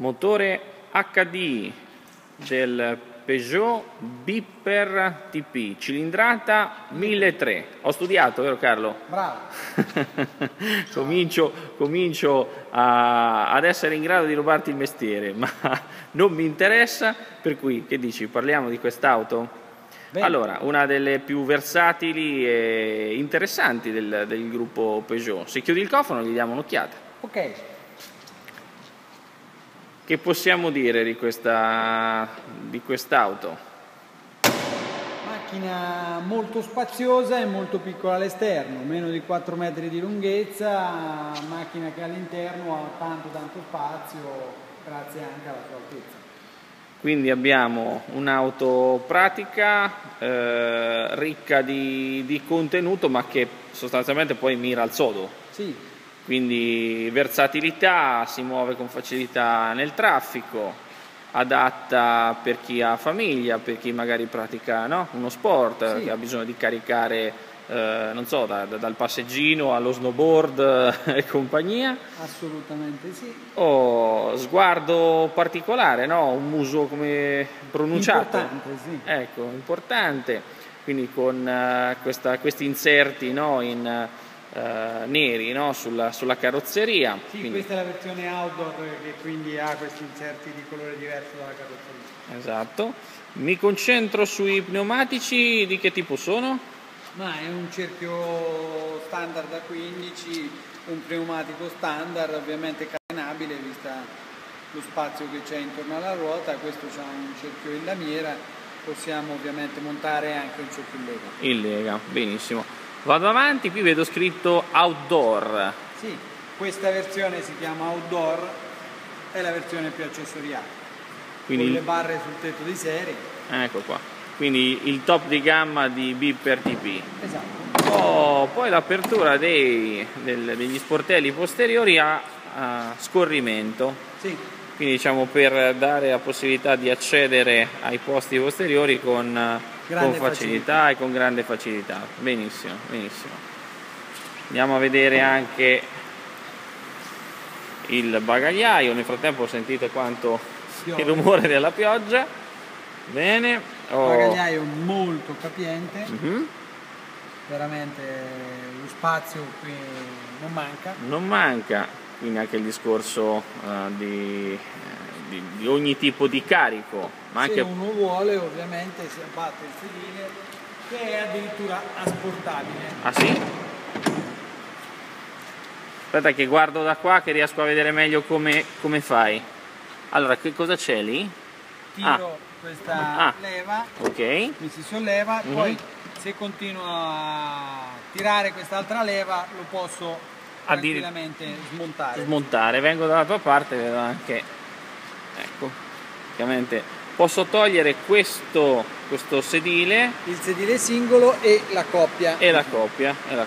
motore HD del Peugeot Bipper Tepee, cilindrata 1.3. Ho studiato, vero Carlo? Bravo! comincio ad essere in grado di rubarti il mestiere, ma non mi interessa, per cui che dici, parliamo di quest'auto? Bene. Allora, una delle più versatili e interessanti del gruppo Peugeot. Se chiudi il cofano gli diamo un'occhiata. Ok. Che possiamo dire di quest'auto? Macchina molto spaziosa e molto piccola all'esterno, meno di 4 metri di lunghezza, macchina che all'interno ha tanto spazio grazie anche alla sua altezza. Quindi abbiamo un'auto pratica, ricca di contenuto, ma che sostanzialmente poi mira al sodo. Sì. Quindi versatilità, si muove con facilità nel traffico, adatta per chi ha famiglia, per chi magari pratica, no? Uno sport, sì, che ha bisogno di caricare, non so, dal passeggino allo snowboard e compagnia. Assolutamente sì. Oh, sguardo particolare, no? Un muso come pronunciato. Importante, sì. Ecco, importante. Quindi con questi inserti, no? Neri, no? sulla carrozzeria. Sì, quindi questa è la versione outdoor che quindi ha questi inserti di colore diverso dalla carrozzeria. Esatto. Mi concentro sui pneumatici, di che tipo sono? Ma è un cerchio standard da 15, un pneumatico standard, ovviamente carenabile vista lo spazio che c'è intorno alla ruota. Questo c'ha un cerchio in lamiera, possiamo ovviamente montare anche un cerchio in lega. In lega, benissimo. Vado avanti, qui vedo scritto Outdoor. Sì, questa versione si chiama Outdoor, è la versione più accessoriale. Quindi con le barre sul tetto di serie. Ecco qua. Quindi il top di gamma di Bipper Tepee. Esatto. Oh, poi l'apertura degli sportelli posteriori a scorrimento. Sì. Quindi diciamo per dare la possibilità di accedere ai posti posteriori con facilità e con grande facilità. Benissimo, benissimo. Andiamo a vedere anche il bagagliaio. Nel frattempo sentite quanto il rumore della pioggia. Bene, bagagliaio molto capiente, veramente lo spazio qui non manca. Non manca, quindi anche il discorso di ogni tipo di carico. Ma se anche uno vuole ovviamente si abbatte il sedile che è addirittura asportabile. Ah sì? Aspetta che guardo da qua che riesco a vedere meglio come fai. Allora, che cosa c'è lì? Tiro questa leva, okay, che si solleva, poi se continuo a tirare quest'altra leva lo posso tranquillamente smontare. Vengo dalla tua parte, vedo anche, ecco, praticamente posso togliere questo sedile, il sedile singolo e la coppia.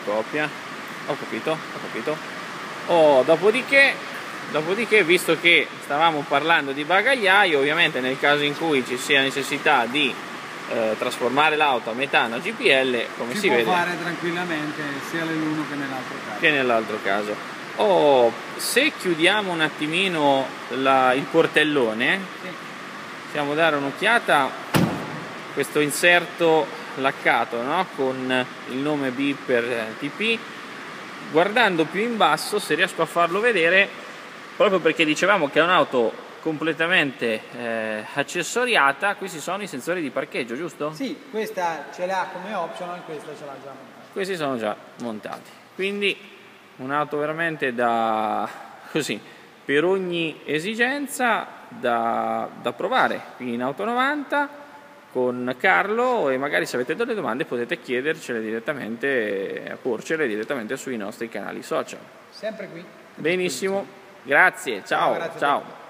Ho capito, Oh, dopodiché, visto che stavamo parlando di bagagliaio, ovviamente nel caso in cui ci sia necessità di trasformare l'auto a metano a Gpl, come si vede, può fare tranquillamente sia nell'uno che nell'altro caso. Oh, se chiudiamo un attimino il portellone, sì, possiamo dare un'occhiata a questo inserto laccato, no? Con il nome Bipper Tepee. Guardando più in basso, se riesco a farlo vedere, proprio perché dicevamo che è un'auto completamente accessoriata, qui ci sono i sensori di parcheggio, giusto? Sì, questa ce l'ha come optional, questa ce l'ha già montata. Questi sono già montati. Quindi un'auto veramente per ogni esigenza da provare qui in Auto90 con Carlo, e magari se avete delle domande potete chiedercele direttamente, porcele direttamente sui nostri canali social. Sempre qui. Benissimo. Grazie, ciao. Grazie.